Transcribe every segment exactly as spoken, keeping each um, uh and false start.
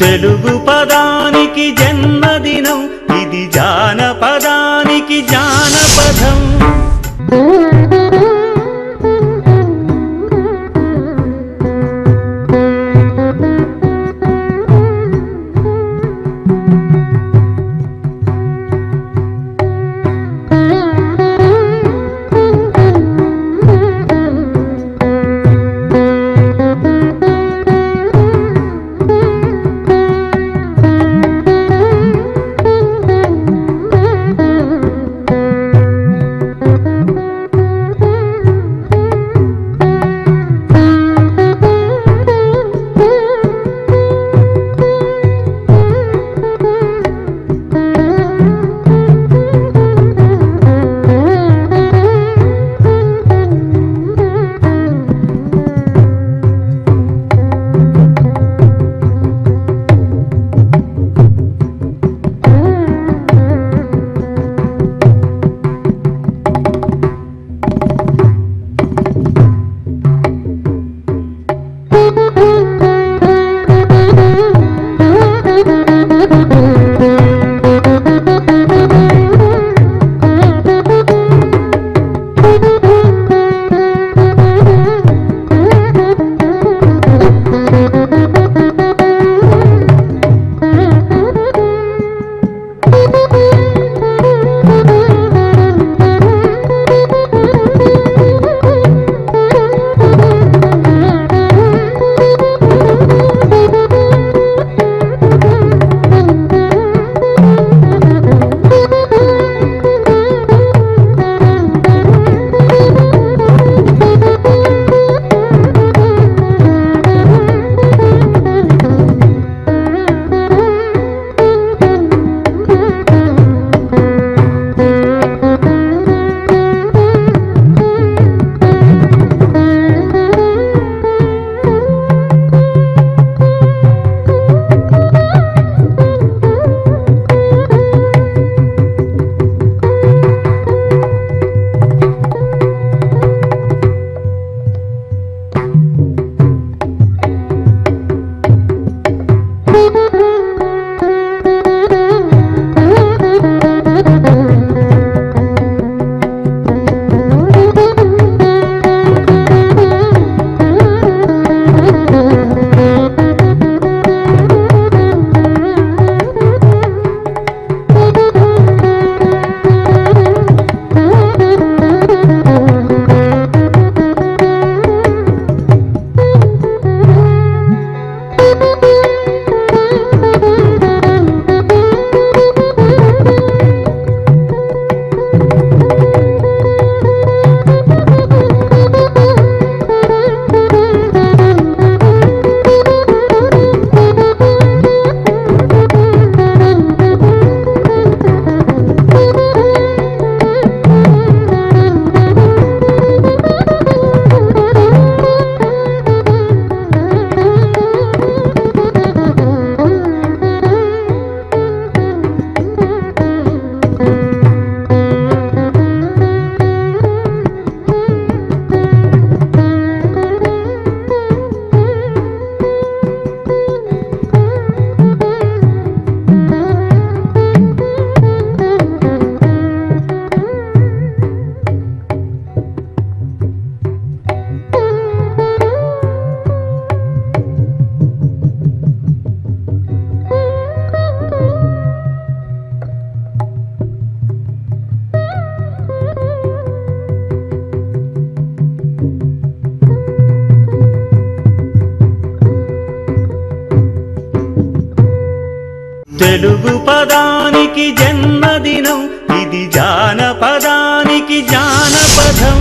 తెలుగు పదానికి జన్మదినం ఇది జానపదానికి జానపదం తెలుగు పదానికి జన్మదినం ఇది జానపదానికి జానపదం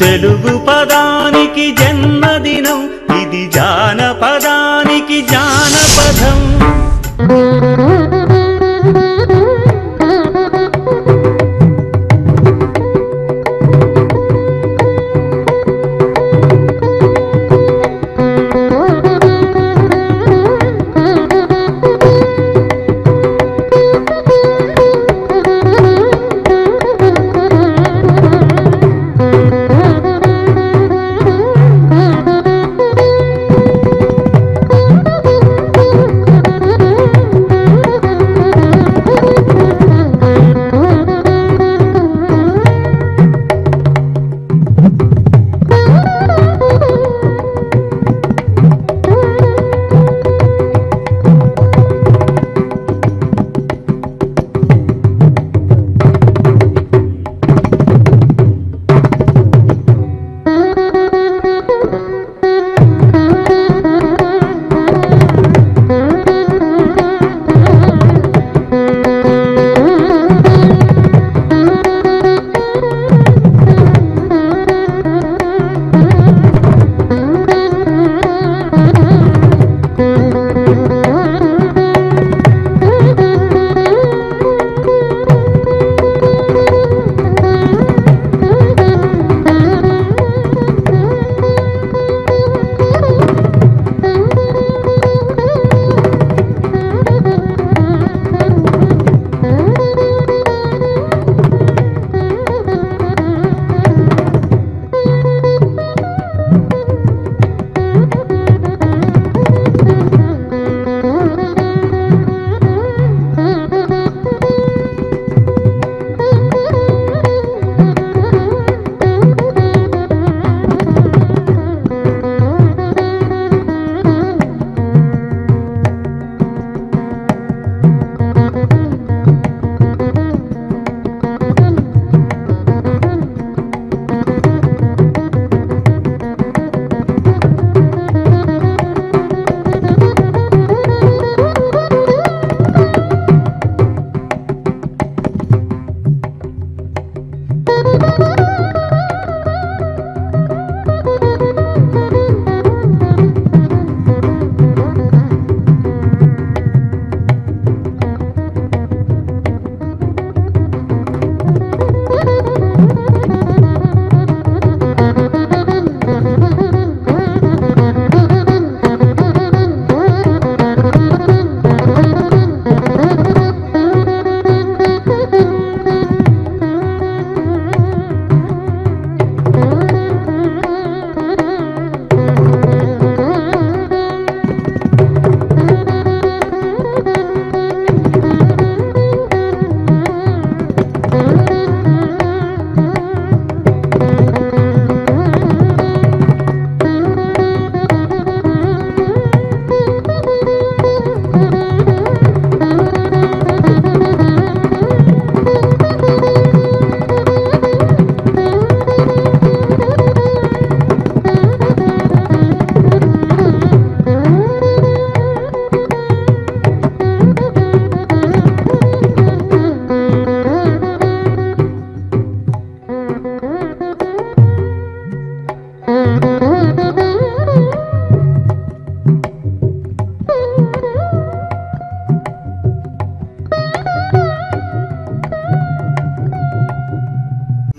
తెలుగు పదానికి జన్మదినం ఇది జానపదానికి జానపదం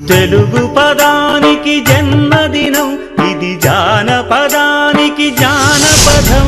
తెలుగు పదానికి జన్మదినం ఇది జానపదానికి జానపదం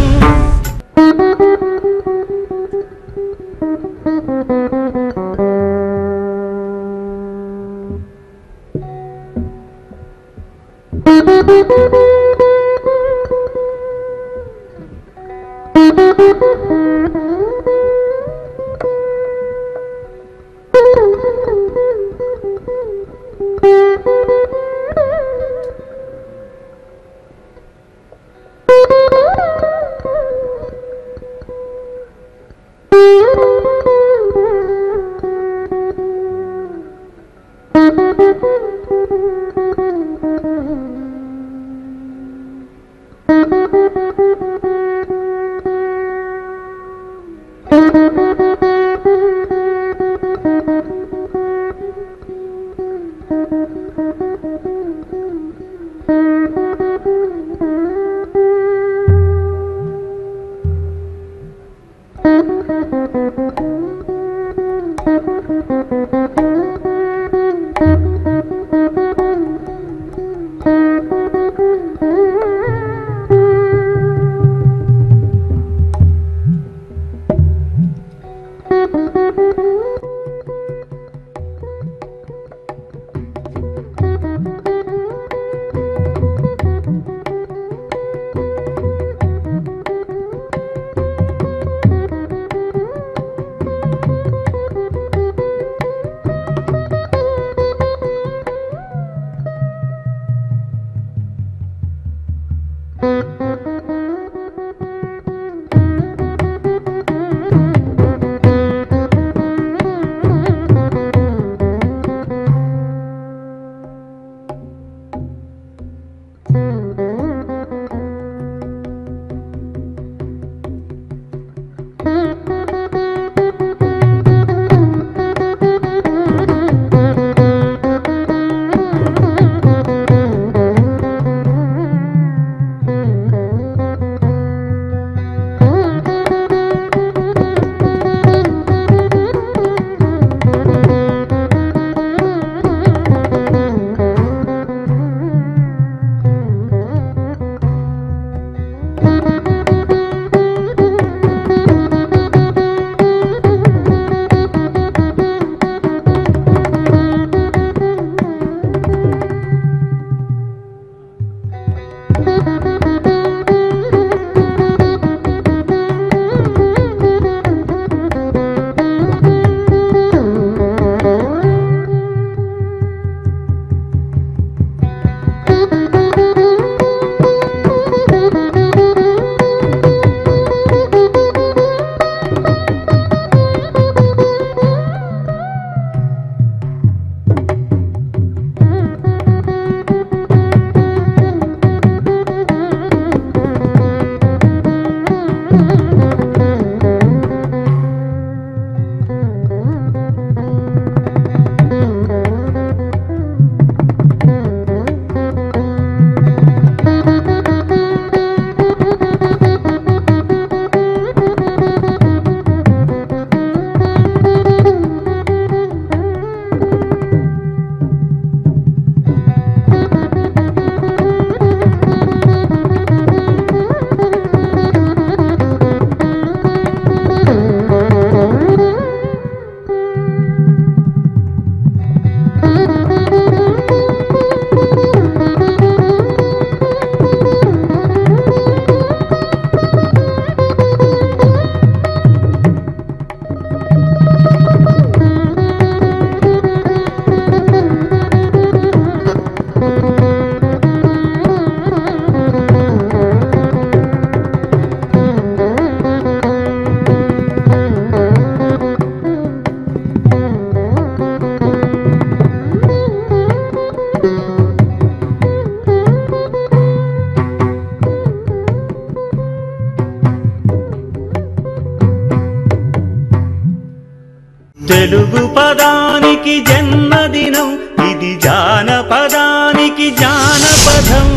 తెలుగు పదానికి జన్మదినం ఇది జానపదానికి జానపదం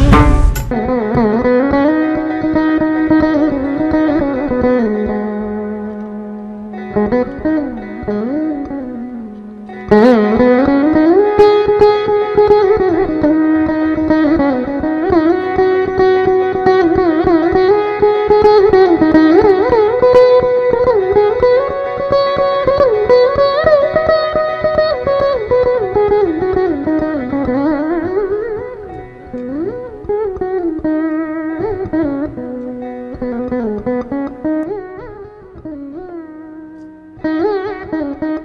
mm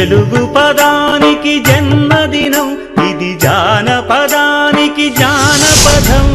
తెలుగు పదానికి జన్మదినం ఇది జానపదానికి జానపదం।